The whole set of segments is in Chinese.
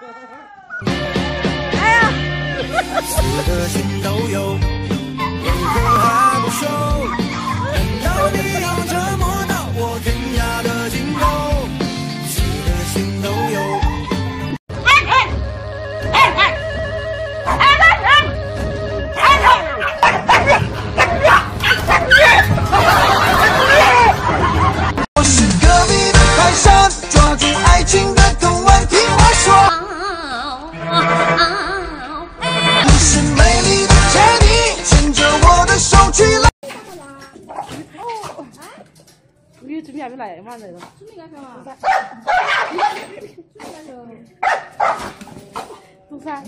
哎呀！我的心都有，为何还不收？到底要折磨到我天涯的尽头？我的心都有。我是革命的泰山，抓住爱情的港湾，听我说。 准备还没来嘛？来了。准备干啥嘛？弄啥？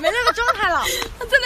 没那个状态了，真的。